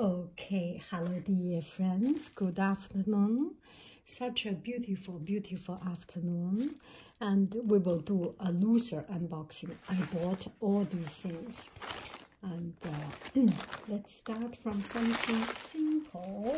Okay, hello dear friends, good afternoon. Such a beautiful, beautiful afternoon. And we will do a loser unboxing. I bought all these things. And let's start from something simple.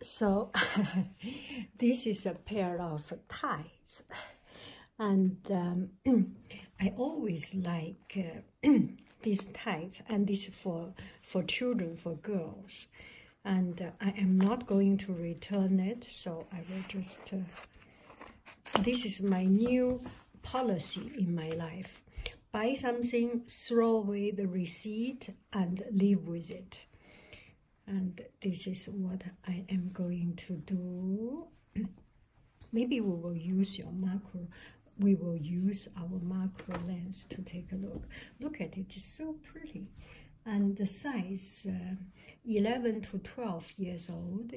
So this is a pair of ties, and I always like these ties, and this is for children, for girls, and I am not going to return it, so I will just, this is my new policy in my life: buy something, throw away the receipt, and live with it. And this is what I am going to do. Maybe we will use your macro. We will use our macro lens to take a look. Look at it, it's so pretty. And the size 11 to 12 years old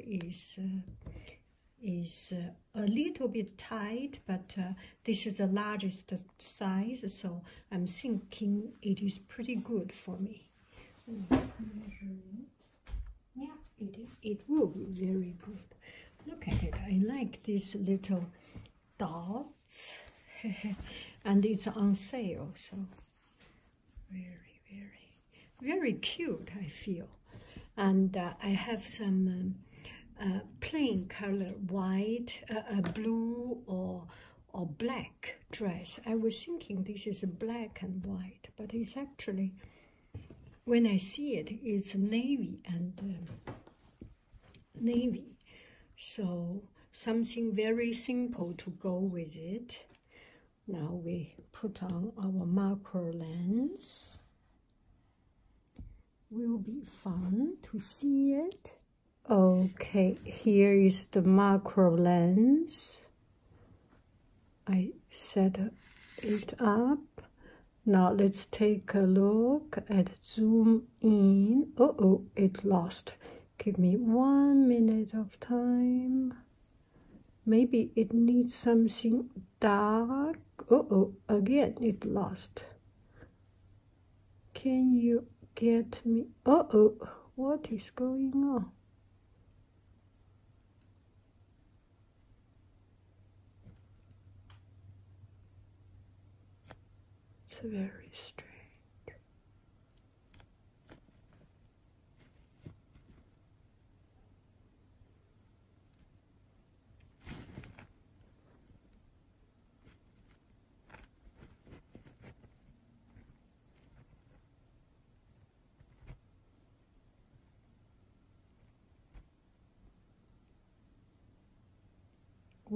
is a little bit tight, but this is the largest size, so I'm thinking it is pretty good for me. Yeah, it will be very good. Look at it. I like these little dots. And it's on sale, so very, very, very cute, I feel. And I have some plain color, white, blue, or black dress. I was thinking this is black and white, but it's actually... when I see it, it's navy and navy, so something very simple to go with it. Now we put on our macro lens. Will be fun to see it. Okay, here is the macro lens. I set it up. Now let's take a look at zoom in. Uh-oh, it lost. Give me 1 minute of time. Maybe it needs something dark. Uh-oh, again it lost. Can you get me? Uh-oh, what is going on? It's very strange.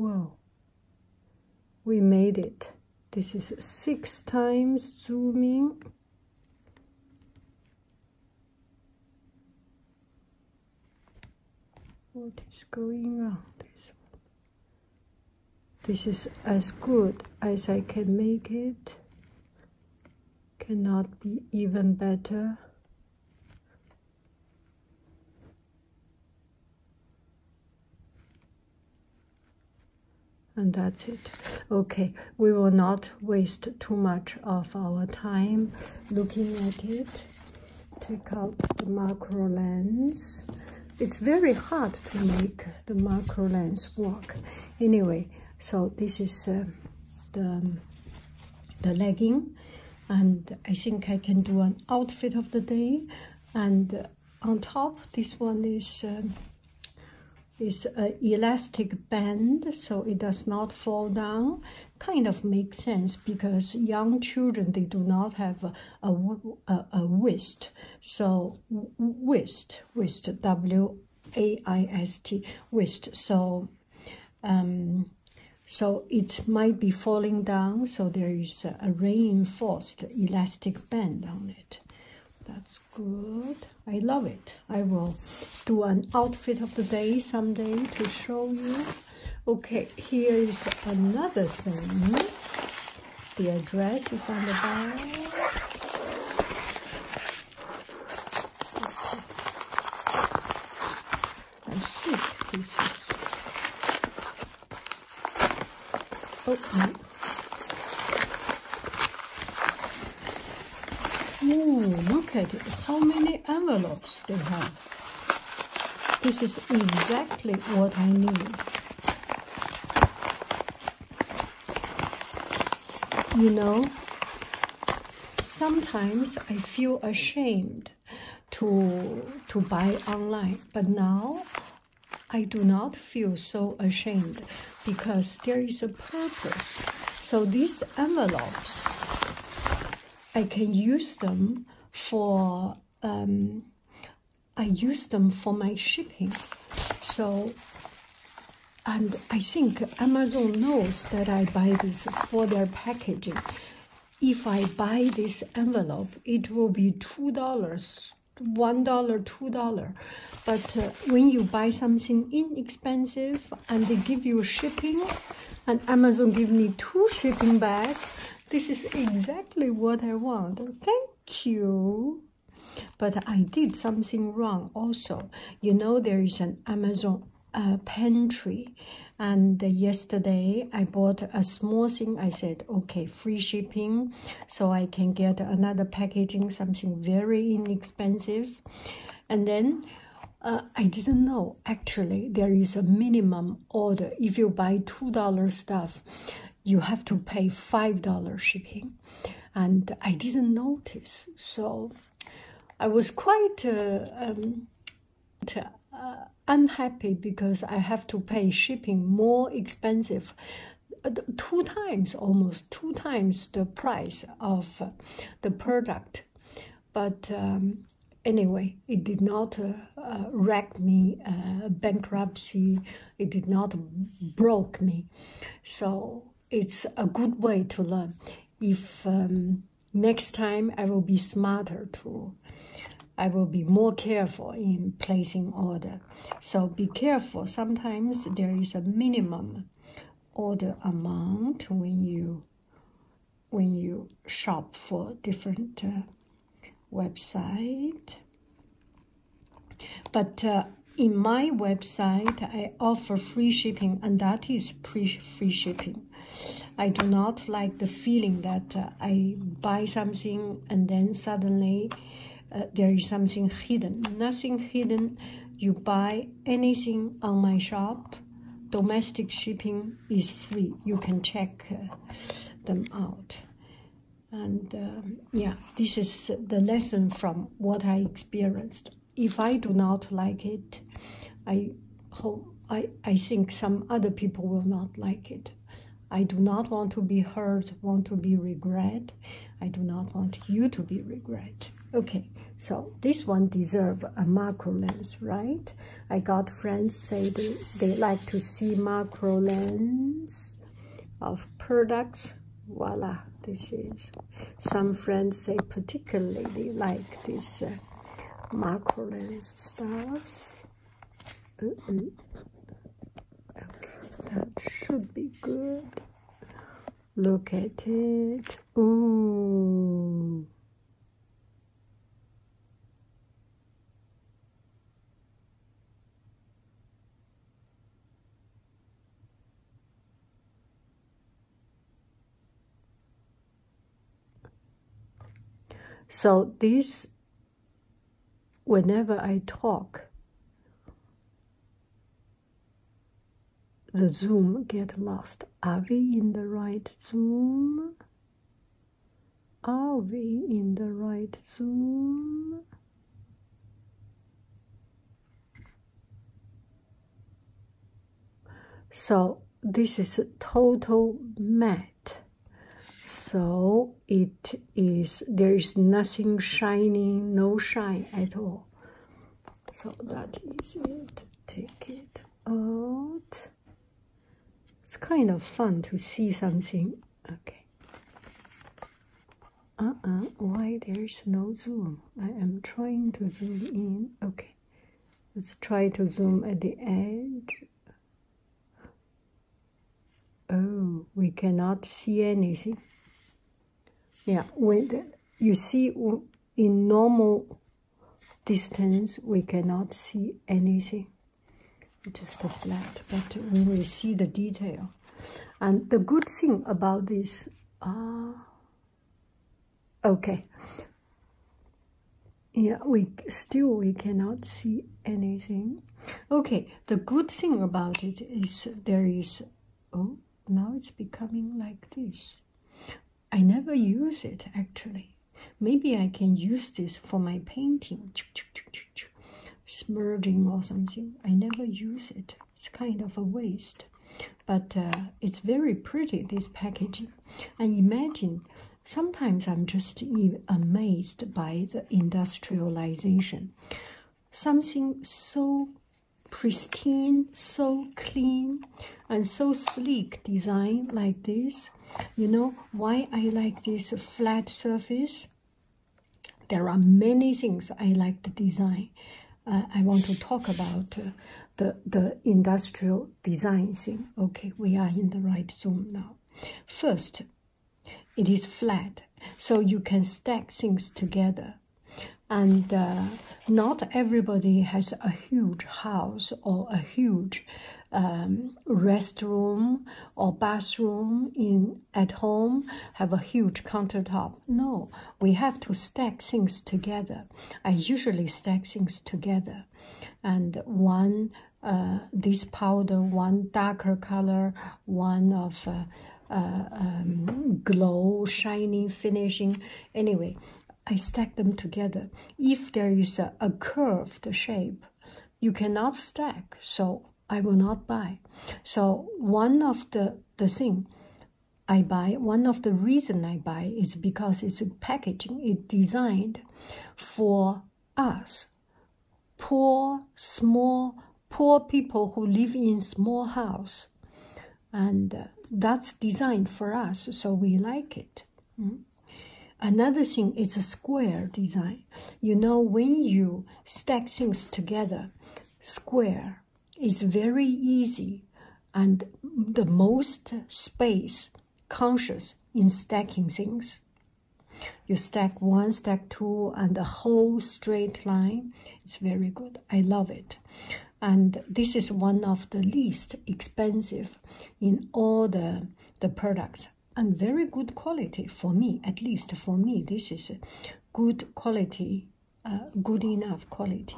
Wow, we made it. This is 6 times zooming. What is going on? This is as good as I can make it. Cannot be even better. And that's it. Okay, we will not waste too much of our time looking at it. Take out the macro lens. It's very hard to make the macro lens work. Anyway, so this is the legging, and I think I can do an outfit of the day. And on top, this one is... it's an elastic band, so it does not fall down. Kind of makes sense because young children, they do not have a waist. So waist, W-A-I-S-T, waist. So, so it might be falling down. So there is a reinforced elastic band on it. That's good. I love it. I will do an outfit of the day someday to show you. Okay, here's another thing. The address is on the back. Okay. I see pieces. Okay. Oh, look at it. How many envelopes they have. This is exactly what I need. You know, sometimes I feel ashamed to buy online, but now I do not feel so ashamed because there is a purpose. So these envelopes, I can use them for I use them for my shipping. So, and I think Amazon knows that I buy this for their packaging. If I buy this envelope, it will be $2, $1, $2. But when you buy something inexpensive and they give you shipping, and Amazon give me 2 shipping bags, this is exactly what I want. Thank you. But I did something wrong also. You know, there is an Amazon pantry. And yesterday I bought a small thing. I said, okay, free shipping. So I can get another packaging, something very inexpensive. And then I didn't know. Actually, there is a minimum order. If you buy $2 stuff, you have to pay $5 shipping. And I didn't notice. So I was quite unhappy because I have to pay shipping more expensive, 2 times, almost 2 times the price of the product. But anyway, it did not wreck me, bankruptcy. It did not broke me. So it's a good way to learn. If next time I will be smarter too. I will be more careful in placing order. So be careful. Sometimes there is a minimum order amount when you shop for different website. But in my website, I offer free shipping, and that is free shipping. I do not like the feeling that I buy something and then suddenly there is something hidden. Nothing hidden. You buy anything on my shop. Domestic shipping is free. You can check them out. And yeah, this is the lesson from what I experienced. If I do not like it, I hope, I think some other people will not like it. I do not want to be hurt, want to be regret. I do not want you to be regret. Okay, so this one deserves a macro lens, right? I got friends say they like to see macro lens of products. Voila, this is. Some friends say particularly like this macro lens stuff. Okay, that should be good. Look at it. Ooh. So this, whenever I talk, the zoom get lost. Are we in the right zoom? Are we in the right zoom? So this is a total matte. So it is, there is nothing shining, no shine at all. So that is it. Take it out. It's kind of fun to see something. Okay. Why there is no zoom? I am trying to zoom in. Okay. Let's try to zoom at the edge. we cannot see anything. Yeah, when the, you see in normal distance, we cannot see anything. Just a flat, but when we see the detail. And the good thing about this, okay. Yeah, we cannot see anything. Okay, the good thing about it is there is, oh, now it's becoming like this. I never use it actually. Maybe I can use this for my painting, smudging or something. I never use it. It's kind of a waste. But it's very pretty, this packaging. I imagine sometimes I'm just amazed by the industrialization. Something so pristine, so clean, and so sleek design like this. You know why I like this flat surface? There are many things I like the design. I want to talk about the industrial design thing. Okay, we are in the right zone now. First, it is flat, so you can stack things together. And not everybody has a huge house or a huge restroom or bathroom at home, have a huge countertop. No, we have to stack things together. I usually stack things together. And one, this powder, one darker color, one of glow, shiny, finishing. Anyway, I stack them together. If there is a curved shape, you cannot stack, so I will not buy. So one of the thing I buy, one of the reason I buy is because it's a packaging. It's designed for us, poor people who live in small house. And that's designed for us, so we like it. Mm? Another thing is a square design. You know, when you stack things together, square is very easy and the most space conscious in stacking things. You stack one, stack two, and a whole straight line. It's very good. I love it. And this is one of the least expensive in all the products. And very good quality for me, at least for me. This is good quality, good enough quality.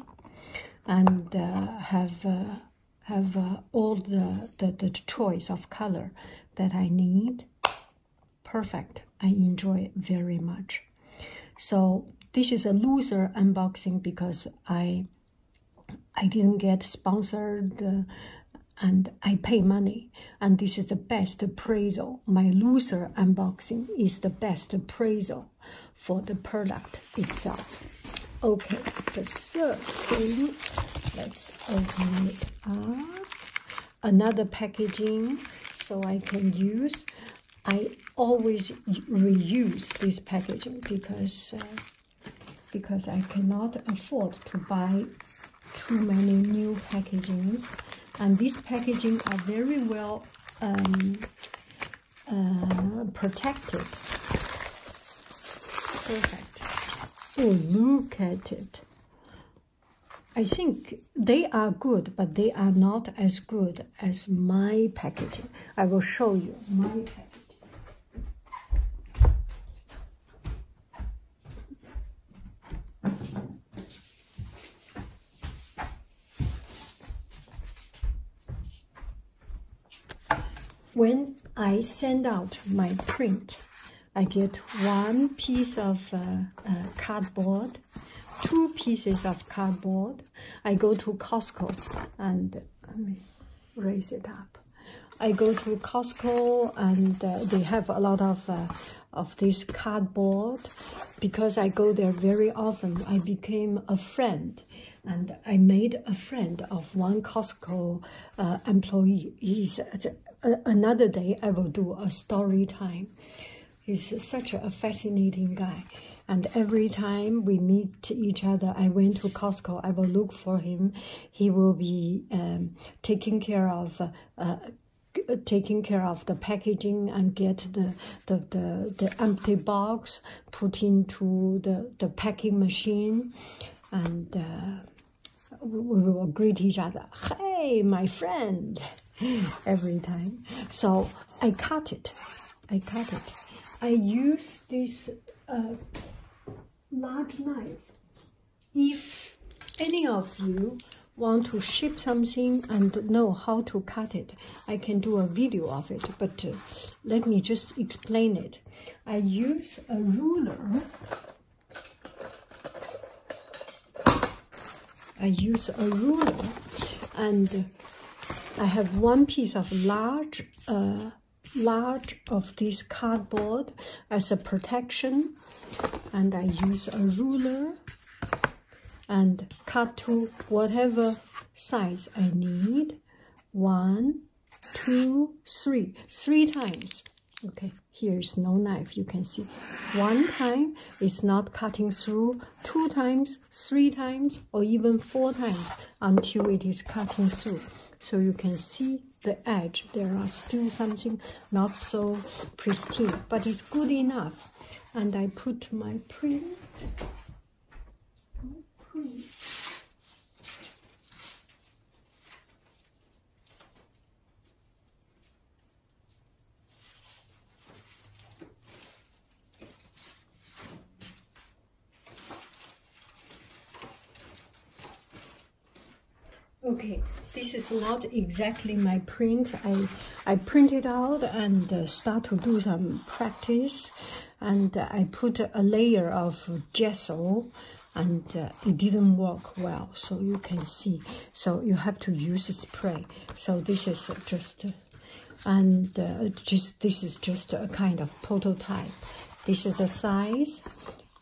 And have all the choice of color that I need. Perfect. I enjoy it very much. So this is a loser unboxing because I didn't get sponsored. And I pay money, and this is the best appraisal. My loser unboxing is the best appraisal for the product itself. Okay, the third thing, let's open it up. Another packaging, so I can use. I always reuse this packaging because I cannot afford to buy too many new packagings. And these packaging are very well protected. Perfect. Oh, look at it. I think they are good, but they are not as good as my packaging. I will show you my packaging. When I send out my print, I get one piece of cardboard, two pieces of cardboard. I go to Costco and let me raise it up. I go to Costco and they have a lot of this cardboard. Because I go there very often, I became a friend. And I made a friend of one Costco employee. He's another day I will do a story time. He's such a fascinating guy. And every time we meet each other, I went to Costco, I will look for him. He will be taking care of taking care of the packaging and get the empty box put into the packing machine, and we will greet each other, "Hey, my friend," every time. So I cut it. I use this large knife. If any of you want to ship something and know how to cut it, I can do a video of it, but let me just explain it. I use a ruler. And I have one piece of large of this cardboard as a protection, and I use a ruler and cut to whatever size I need. 1, 2, 3. 3 times. Okay, here is no knife, you can see. 1 time is not cutting through. 2 times, 3 times, or even 4 times until it is cutting through. So you can see the edge. There are still something not so pristine, but it's good enough. And I put my print. Okay, this is not exactly my print. I print it out and start to do some practice, and I put a layer of gesso, and it didn't work well, so you can see. So you have to use a spray. So this is just, this is just a kind of prototype. This is the size,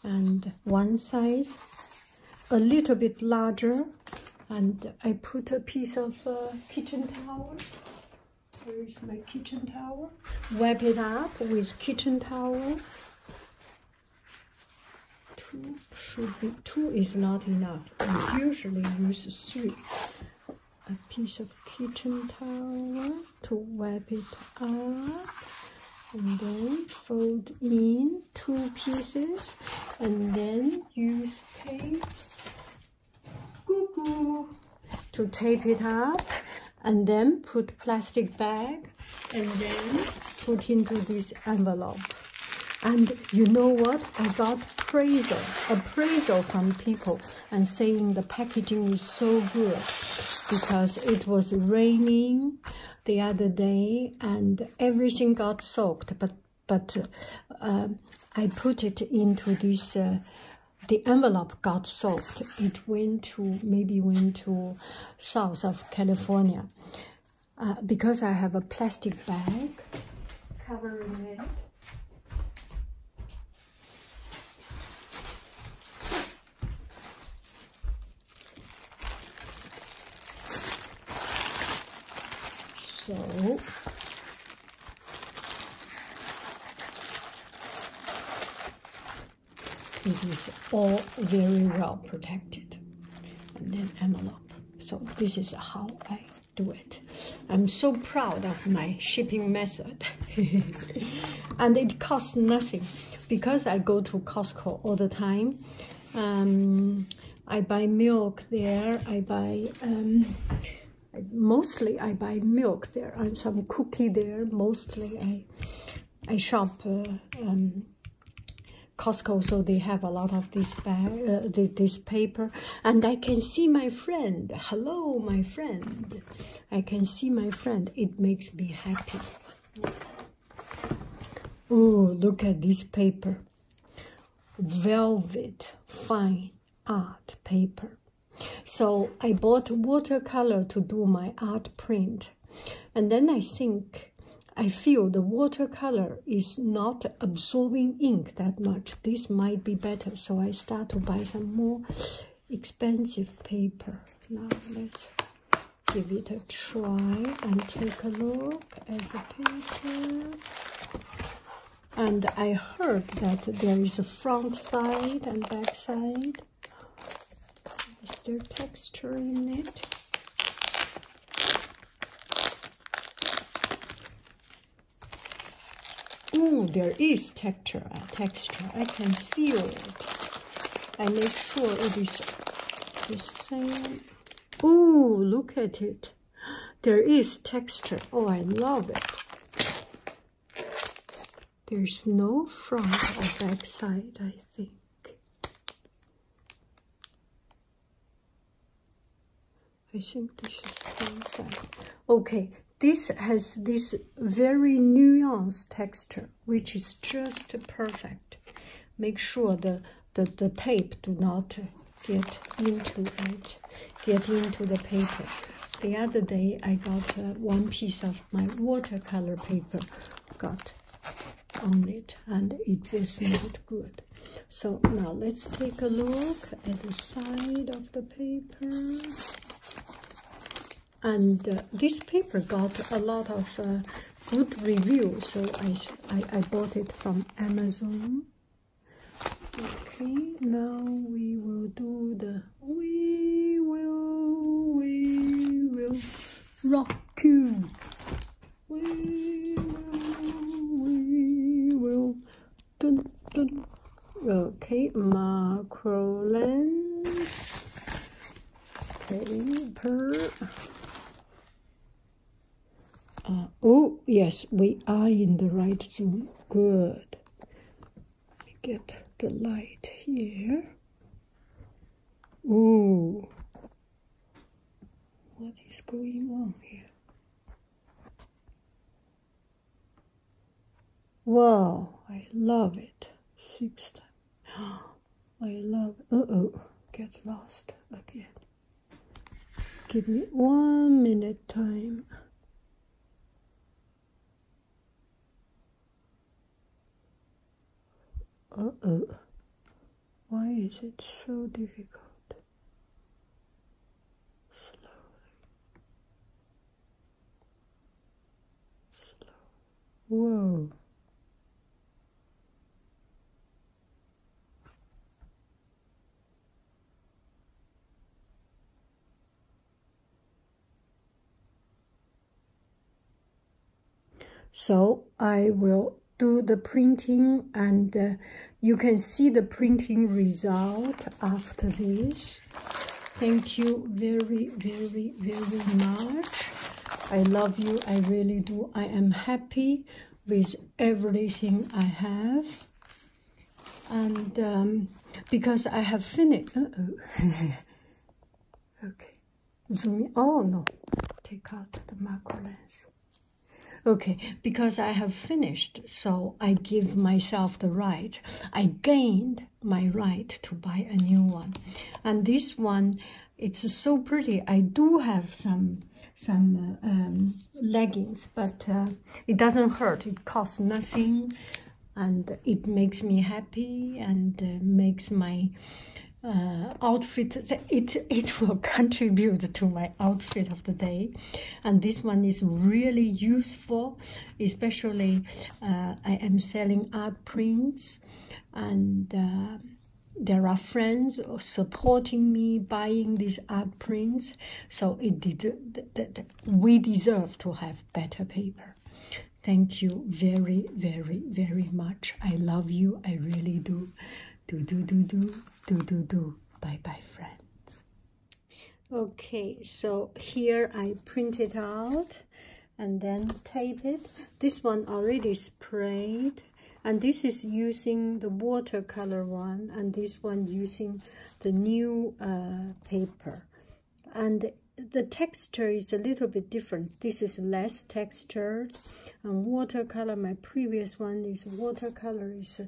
and one size, a little bit larger, and I put a piece of kitchen towel. Where is my kitchen towel? Wrap it up with kitchen towel. 2 should be, 2 is not enough. I usually use 3. A piece of kitchen towel to wrap it up, and then fold in 2 pieces, and then use tape to tape it up, and then put plastic bag, and then put into this envelope. And you know what? I got appraisal from people and saying the packaging is so good, because it was raining the other day and everything got soaked, but I put it into this the envelope got soaked. It went to south of California, because I have a plastic bag covering it. So it is all very well protected. And then envelope. So this is how I do it. I'm so proud of my shipping method. And it costs nothing, because I go to Costco all the time. I buy milk there. Mostly I buy milk there, and some cookie there. Mostly I shop Costco, so they have a lot of this bag, this paper, and I can see my friend. Hello, my friend. I can see my friend. It makes me happy. Oh, look at this paper. Velvet fine art paper. So I bought watercolor to do my art print, and then I feel the watercolor is not absorbing ink that much. This might be better, so I start to buy some more expensive paper. Now let's give it a try and take a look at the paper. And I heard that there is a front side and back side. Is there texture in it? Oh, there is texture. I can feel it. I make sure it is the same. Oh, look at it. There is texture. Oh, I love it. There's no front or back side, I think. This is front side. Okay, this has this very nuanced texture, which is just perfect. Make sure the tape do not get into the paper. The other day I got one piece of my watercolor paper got on it, and it was not good. So now let's take a look at the side of the paper. And this paper got a lot of good reviews, so I bought it from Amazon. Okay, now we will do the we will rock you. We will dun, dun. Okay, macro lens paper. Oh, yes, we are in the right zone. Good. Let me get the light here. Oh, what is going on here? Wow, I love it. 6 times. I love it. Uh-oh, get lost again. Give me 1 minute time. Uh-oh, why is it so difficult? Slowly. Whoa. So I will do the printing, and you can see the printing result after this. Thank you very, very, very much. I love you. I really do. I am happy with everything I have. And because I have finished. Okay. Zoom in. Oh, no. Take out the macro lens. Okay, because I have finished, so I give myself the right. I gained my right to buy a new one. And this one, it's so pretty. I do have some leggings, but it doesn't hurt. It costs nothing, and it makes me happy, and makes my outfit, it will contribute to my outfit of the day. And this one is really useful, especially I am selling art prints, and there are friends supporting me buying these art prints, so we deserve to have better paper. Thank you very, very, very much. I love you. I really do. Bye bye, friends. Okay, so here I print it out and then tape it. This one already sprayed, and this is using the watercolor one, and this one using the new paper. And the texture is a little bit different. This is less textured, and watercolor, my previous one is watercolor, is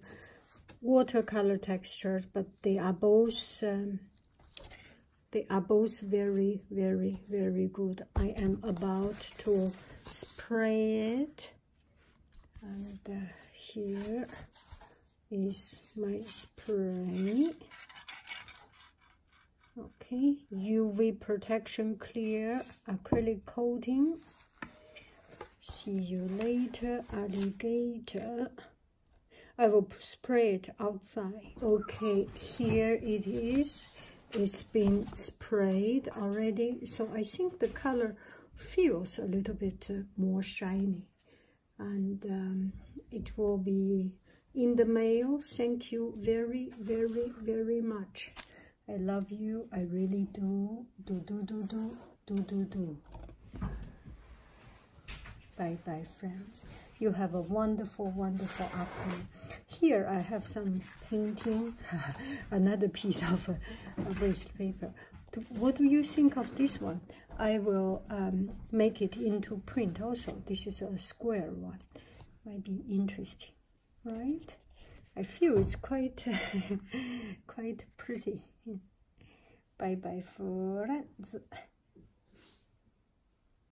watercolor textures, but they are both very, very, very good. I am about to spray it, and here is my spray. Okay, UV protection, clear acrylic coating. See you later, alligator. I will spray it outside. Okay, here it is. It's been sprayed already. So I think the color feels a little bit more shiny. And it will be in the mail. Thank you very, very, very much. I love you. I really do. Do. Bye-bye, friends. You have a wonderful, wonderful afternoon. Here I have some painting, another piece of waste paper. What do you think of this one? I will make it into print also. This is a square one. Might be interesting, right? I feel it's quite, quite pretty. Bye-bye, friends.